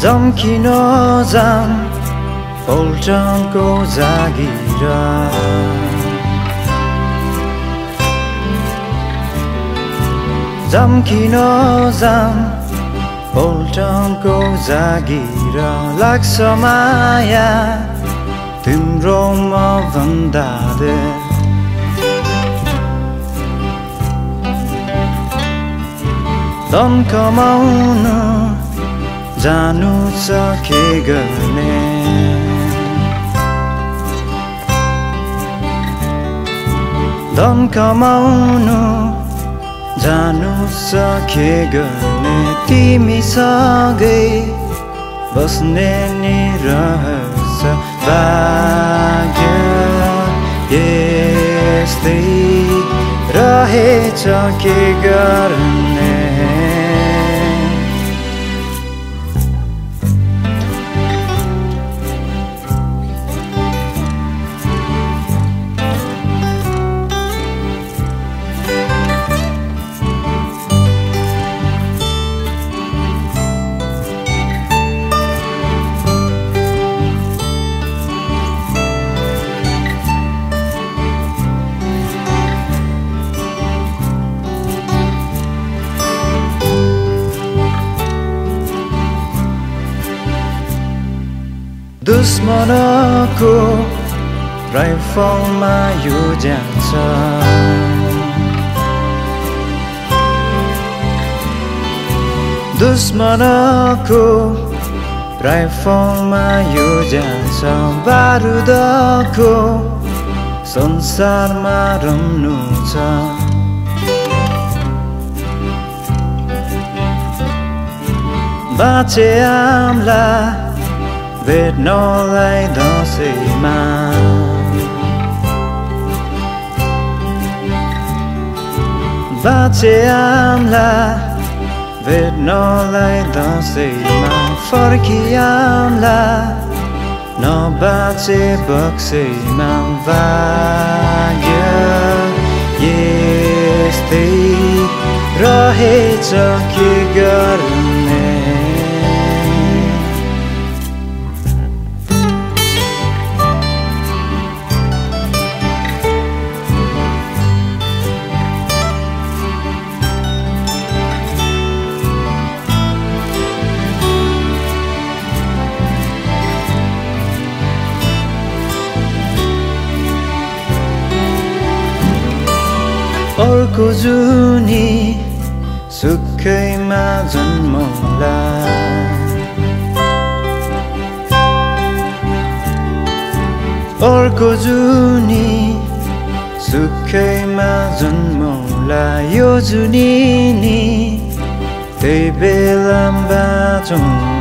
Zam ki no zam Paltan ko Jagir Zam ki no zam Paltan ko Jagir Laksa maya Timro ma vandade Don kamaunu Janu sakegane Don kamaunu जानु सके गर्ने तिमी सँगै बस्ने नि रहस भाग्य यस्तै रहेछ के गर्ने दुश्मनको राइफलमा यो ज्यान छ दुश्मनको राइफलमा यो ज्यान छ बारुदको संसारमा रम्नु छ बाँचे आम्ला भेट्नलाई दसैँमा बाँचे आम्ला भेट्नलाई दसैँमा फर्किआम्ला नबाँचे बक्सैमा भाग्य यस्तै रहेछ के गर्ने अर्को जुनी सुखैमा जन्मला अर्को जुनी सुखैमा जन्मला यो जुनी नि त्यही बेला बाँचौँ